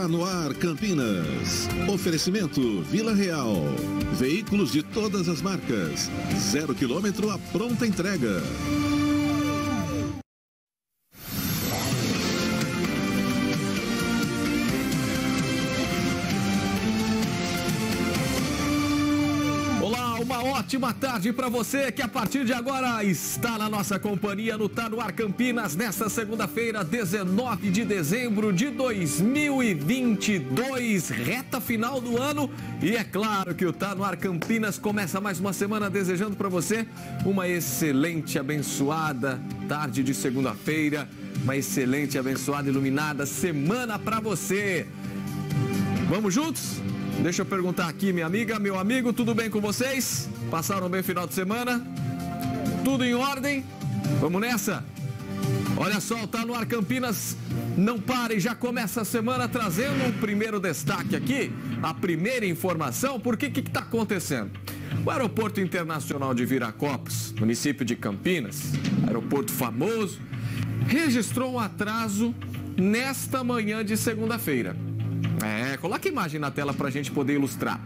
Tá no Ar Campinas. Oferecimento Vila Real. Veículos de todas as marcas. 0 quilômetro, a pronta entrega. Ótima tarde para você que a partir de agora está na nossa companhia no Tá no Ar Campinas nesta segunda-feira, 19 de dezembro de 2022, reta final do ano. E é claro que o Tá no Ar Campinas começa mais uma semana desejando para você uma excelente, abençoada tarde de segunda-feira, uma excelente, abençoada, iluminada semana para você. Vamos juntos? Deixa eu perguntar aqui, minha amiga, meu amigo, tudo bem com vocês? Passaram bem o final de semana? Tudo em ordem? Vamos nessa? Olha só, Tá no Ar Campinas, não pare, já começa a semana trazendo um primeiro destaque aqui, a primeira informação, porque o que está acontecendo? O Aeroporto Internacional de Viracopos, município de Campinas, aeroporto famoso, registrou um atraso nesta manhã de segunda-feira. Coloca a imagem na tela para a gente poder ilustrar.